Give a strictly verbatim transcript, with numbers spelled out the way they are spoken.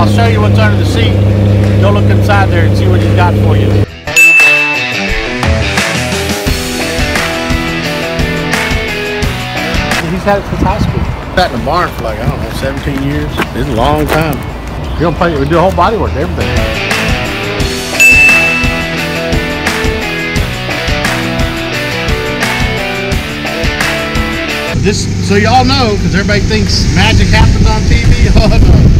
I'll show you what's under the seat. Go look inside there and see what he's got for you. He's had it since high school. Sat in the barn for like, I don't know, seventeen years. It's a long time. You're gonna play, we do a whole body work, everything. This, so y'all know, because everybody thinks magic happens on T V.